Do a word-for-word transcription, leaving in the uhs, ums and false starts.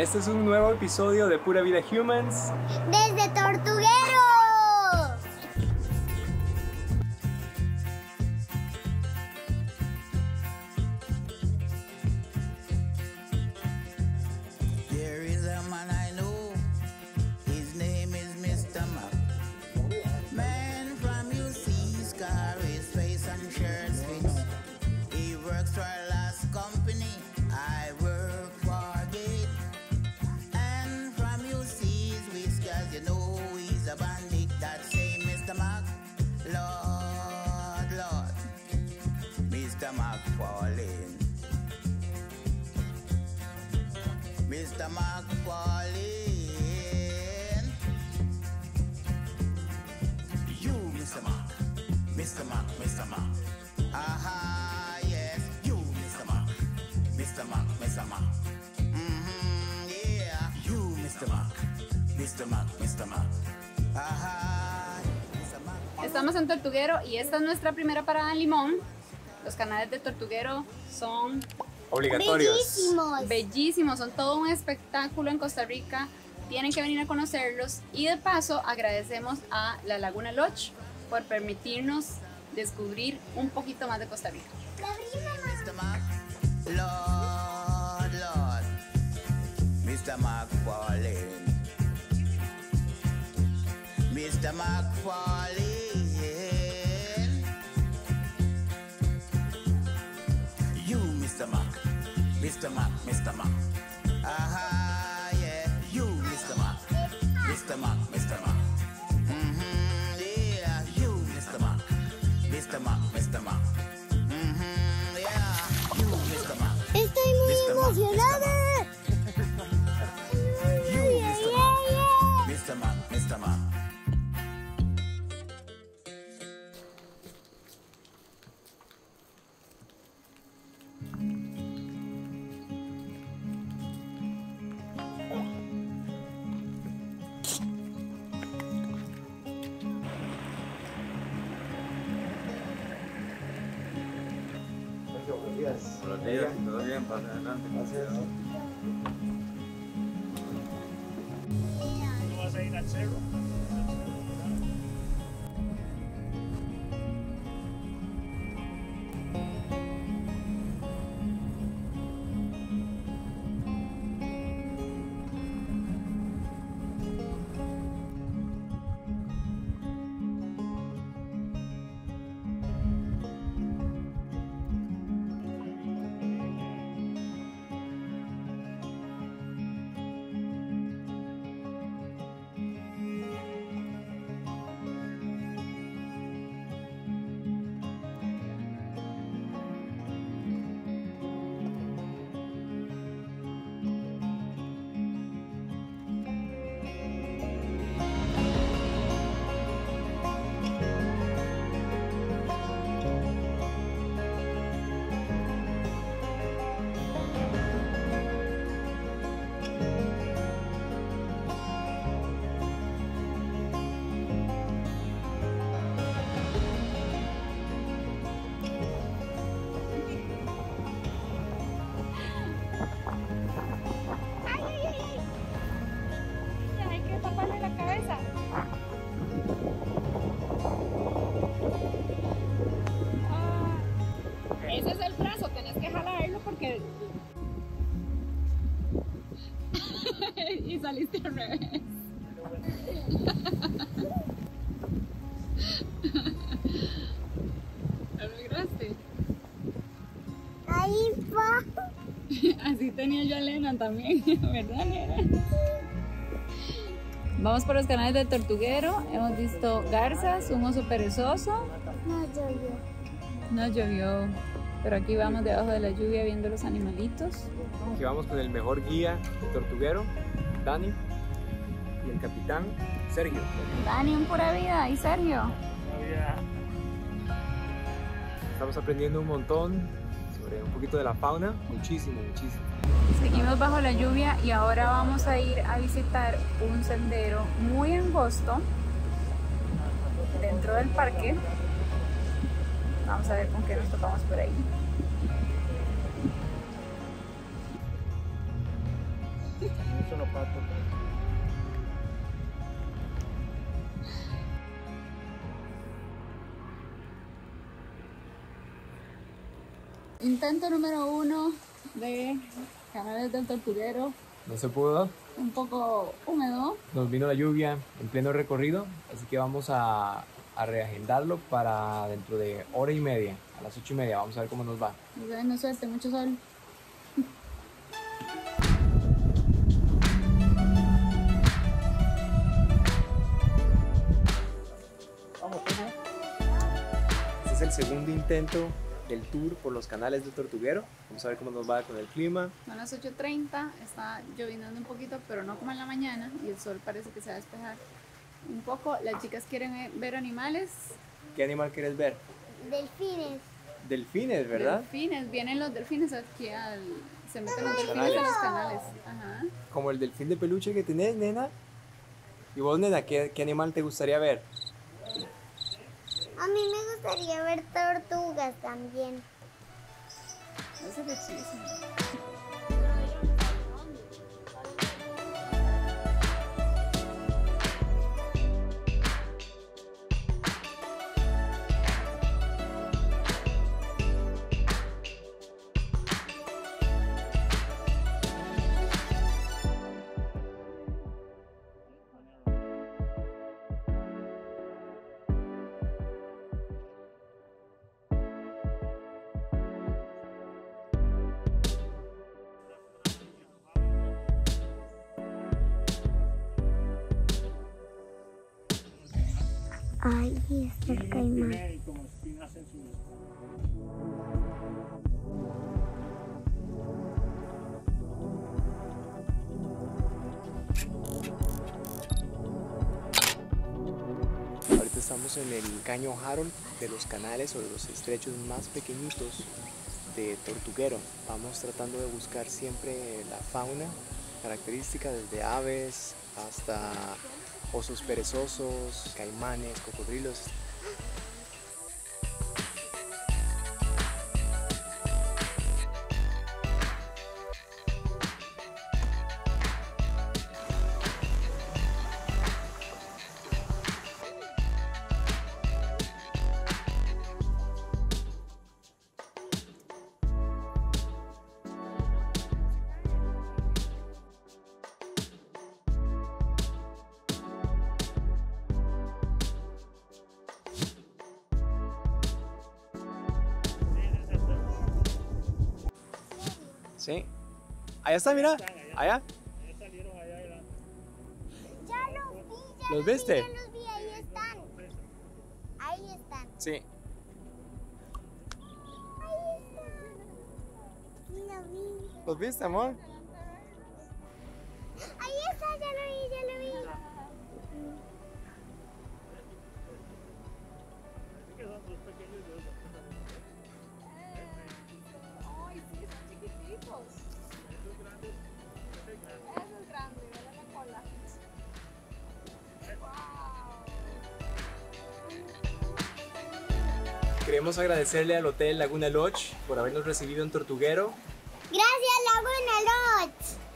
Este es un nuevo episodio de Pura Vida Humans desde Tortuguero. Mister McFarlane, you Mister Mac, Mister Mac, Mister Mac, aha yes, you Mister Mac, Mister Mac, Mister Mac, mhm yeah, you Mister Mac, Mister Mac, Mister Mac, aha. Estamos en Tortuguero y esta es nuestra primera parada en Limón. Los canales de Tortuguero son obligatorios. Bellísimos. Bellísimos, son todo un espectáculo en Costa Rica. Tienen que venir a conocerlos. Y de paso agradecemos a la Laguna Lodge por permitirnos descubrir un poquito más de Costa Rica. Mister Mac, Mister Mac, Mister Mac, aha, yeah, you Mister Mac, Mister Mac, Mister Mac, mhm, yeah, you Mister Mac, Mister Mac, Mister Mac, mhm, yeah, you Mister Mac, estoy muy emocionada, you Mister Mac, Mister Mac, Mister Mac. Buenos días. Buenos días, todo bien, para adelante. Gracias. ¿Tú vas a ir al cerro? Ese es el brazo, tenés que jalarlo porque... y saliste al revés. ¿Lo lograste? Ahí va. Así tenía yo a Elena también, ¿verdad, Elena? Vamos por los canales de Tortuguero, hemos visto garzas, un oso perezoso. No llovió. No llovió. Pero aquí vamos debajo de la lluvia viendo los animalitos. Aquí vamos con el mejor guía de Tortuguero, Dani, y el capitán, Sergio. Dani, un pura vida, y Sergio. Pura vida. Estamos aprendiendo un montón sobre un poquito de la fauna, muchísimo, muchísimo. Seguimos bajo la lluvia y ahora vamos a ir a visitar un sendero muy angosto dentro del parque. Vamos a ver con qué nos topamos por ahí. solo pato. Intento número uno de canales del Tortuguero. No se pudo. Un poco húmedo. Nos vino la lluvia en pleno recorrido, así que vamos a, a reagendarlo para dentro de hora y media, a las ocho y media. Vamos a ver cómo nos va. Bueno, suerte, mucho sol. Vamos, este es el segundo intento del tour por los canales del Tortuguero. Vamos a ver cómo nos va con el clima. Son las ocho treinta, está lloviendo un poquito, pero no como en la mañana, y el sol parece que se va a despejar un poco. Las chicas quieren ver animales. ¿Qué animal quieres ver? Delfines. Delfines, ¿verdad? Delfines, vienen los delfines aquí al... se meten los delfines canales. a los canales. Ajá. Como el delfín de peluche que tenés, nena. Y vos, nena, ¿qué, qué animal te gustaría ver? A mí me gustaría ver tortugas también. Eso es chilísimo. Ahí está el caimán. Ahorita estamos en el Caño Harold, de los canales o de los estrechos más pequeñitos de Tortuguero. Vamos tratando de buscar siempre la fauna característica, desde aves hasta osos perezosos, caimanes, cocodrilos. Sí. Allá está, mira. Allá. Ya salieron allá adelante. Ya los vi, ya los viste. Ya los vi, ahí están. Ahí están. Sí. Ahí están. Los vi. ¿Los viste, amor? Ahí está, ya lo vi, ya lo vi. Parece que son dos pequeños de osos. Queremos agradecerle al Hotel Laguna Lodge por habernos recibido en Tortuguero. Gracias, Laguna Lodge.